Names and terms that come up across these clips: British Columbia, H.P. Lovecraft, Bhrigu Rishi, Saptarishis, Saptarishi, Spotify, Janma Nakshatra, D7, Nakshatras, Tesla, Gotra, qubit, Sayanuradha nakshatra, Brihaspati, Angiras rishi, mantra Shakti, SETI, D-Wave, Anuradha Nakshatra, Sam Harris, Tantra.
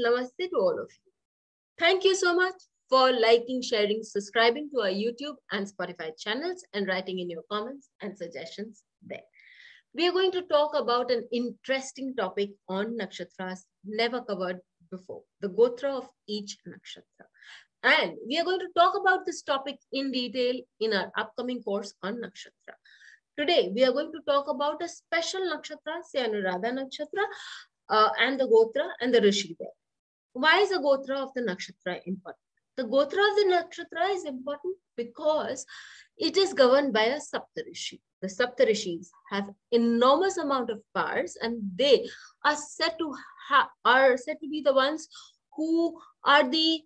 Namaste to all of you. Thank you so much for liking, sharing, subscribing to our YouTube and Spotify channels and writing in your comments and suggestions there. We are going to talk about an interesting topic on nakshatras never covered before, the Gotra of each nakshatra. And we are going to talk about this topic in detail in our upcoming course on nakshatra. Today, we are going to talk about a special nakshatra, Sayanuradha nakshatra, and the Gotra and the Rishi there. Why is the Gotra of the nakshatra important? The Gotra of the nakshatra is important because it is governed by a Saptarishi. The Saptarishis have enormous amount of powers, and they are said to be the ones who are the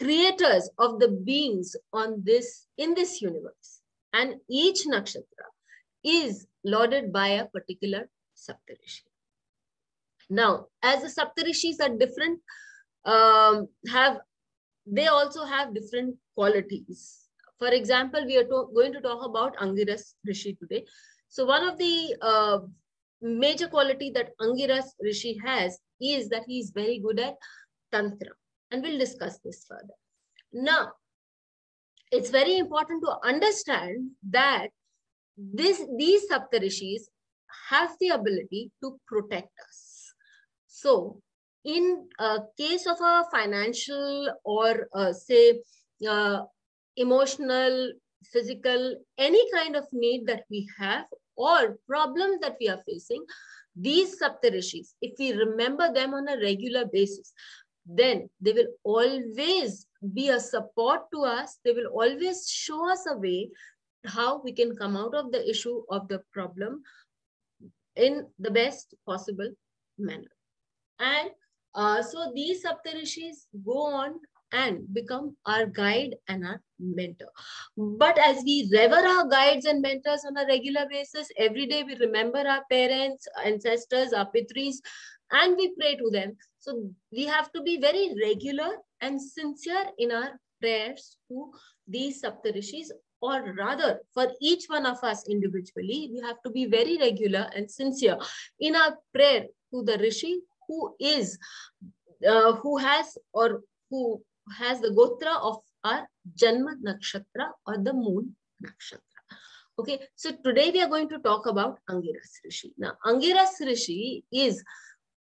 creators of the beings on this in this universe. And each nakshatra is lauded by a particular Saptarishi. Now, as the Saptarishis are different, they also have different qualities. For example, we are going to talk about Angiras Rishi today. So one of the major quality that Angiras Rishi has is that he is very good at Tantra. And we'll discuss this further. Now, it's very important to understand that these Saptarishis have the ability to protect us. So in case of a financial or emotional, physical, any kind of need that we have or problems that we are facing, these Saptarishis, if we remember them on a regular basis, then they will always be a support to us. They will always show us a way how we can come out of the issue of the problem in the best possible manner. And so these Saptarishis go on and become our guide and our mentor. But as we revere our guides and mentors on a regular basis, every day we remember our parents, ancestors, our pitris, and we pray to them. So we have to be very regular and sincere in our prayers to these Saptarishis, or rather for each one of us individually, we have to be very regular and sincere in our prayer to the Rishi who has the Gotra of our Janma Nakshatra or the Moon Nakshatra. Okay, so today we are going to talk about Angiras Rishi. Now, Angiras Rishi is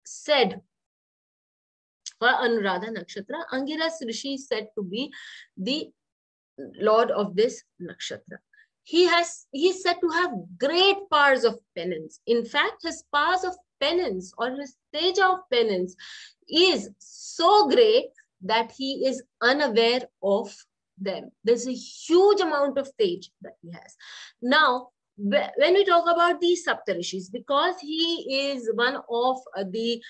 said for Anuradha Nakshatra. Angiras Rishi is said to be the lord of this nakshatra. He is said to have great powers of penance. In fact, his powers of penance or his teja of penance is so great that he is unaware of them. There's a huge amount of teja that he has. Now, when we talk about these Saptarishis, because he is one of the,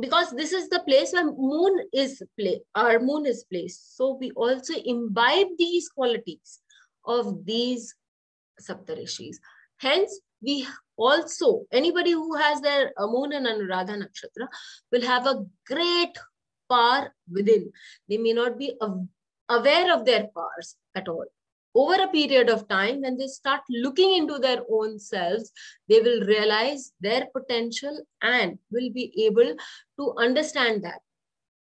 because this is the place where moon is placed. So we also imbibe these qualities of these Saptarishis. Hence, we also, anybody who has their moon and Anuradha nakshatra will have a great power within. They may not be aware of their powers at all. Over a period of time, when they start looking into their own selves, they will realize their potential and will be able to understand that.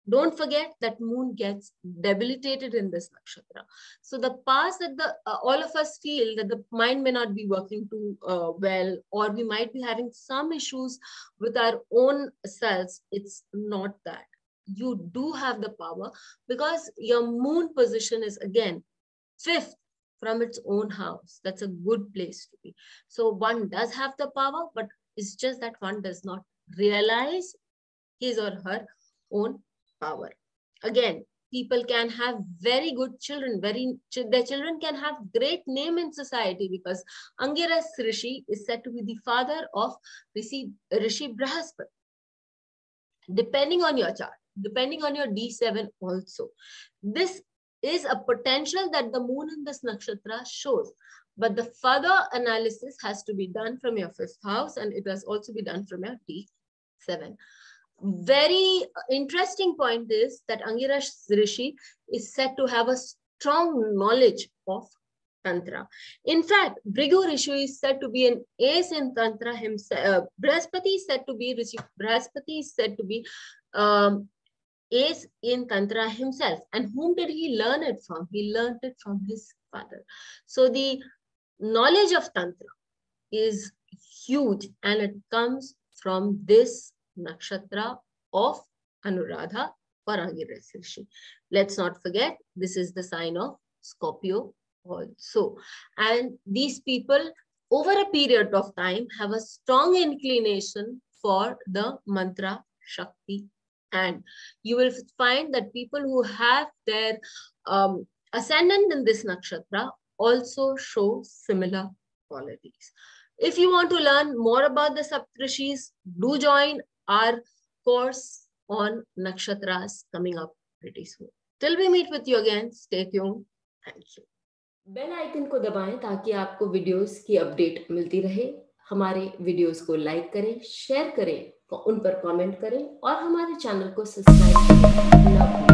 Don't forget that moon gets debilitated in this nakshatra. So the powers that all of us feel that the mind may not be working too well, or we might be having some issues with our own selves, it's not that. You do have the power because your moon position is again 5th from its own house. That's a good place to be. So one does have the power, but it's just that one does not realize his or her own power. Again, people can have very good children, their children can have great name in society because Angiras Rishi is said to be the father of Rishi Brihaspati. Depending on your chart, depending on your D7 also, this is a potential that the moon in this nakshatra shows. But the further analysis has to be done from your 5th house, and it has also be done from your D7. Very interesting point is that Angiras Rishi is said to have a strong knowledge of Tantra. In fact, Bhrigu Rishi is said to be an ace in Tantra himself. Brihaspati is said to be ace in Tantra himself. And whom did he learn it from? He learned it from his father. So the knowledge of Tantra is huge, and it comes from this nakshatra of Anuradha for Angiras rishi. Let's not forget, this is the sign of Scorpio also. And these people, over a period of time, have a strong inclination for the mantra Shakti. And you will find that people who have their ascendant in this nakshatra also show similar qualities. If you want to learn more about the Saptarishis, do join our course on nakshatras coming up pretty soon. Till we meet with you again, stay tuned. Thank you. Bell icon को दबाएं ताकि आपको videos की update मिलती रहे. हमारे videos को like करें, शेयर करें, उन पर कमेंट करें और हमारे चैनल को सब्सक्राइब करें.